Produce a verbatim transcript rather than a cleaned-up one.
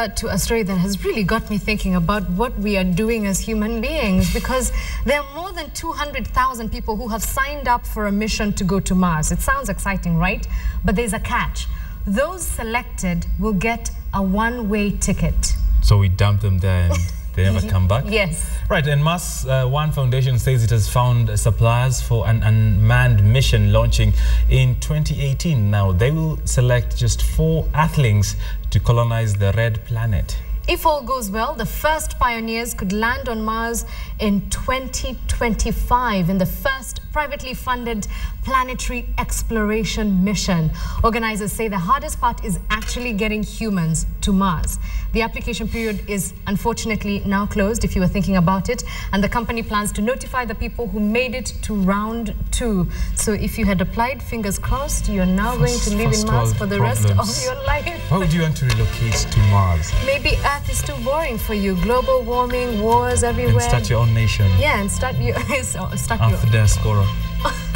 uh, to a story that has really got me thinking about what we are doing as human beings, because there are more than two hundred thousand people who have signed up for a mission to go to Mars. It sounds exciting, right? But there's a catch. Those selected will get a one-way ticket. So we dump them there and they never come back? Yes. Right, and Mars uh, One Foundation says it has found suppliers for an unmanned mission launching in twenty eighteen. Now, they will select just four Earthlings to colonize the red planet. If all goes well, the first pioneers could land on Mars in twenty twenty-five in the first privately funded planetary exploration mission. Organizers say the hardest part is actually getting humans to Mars. The application period is unfortunately now closed, if you were thinking about it, and the company plans to notify the people who made it to round two. So if you had applied, fingers crossed, you're now first, going to live in Mars for the problems. Rest of your life. Why would you want to relocate to Mars? Maybe Earth is too boring for you. Global warming, wars everywhere. And start your own nation. Yeah, and start your... start After your... After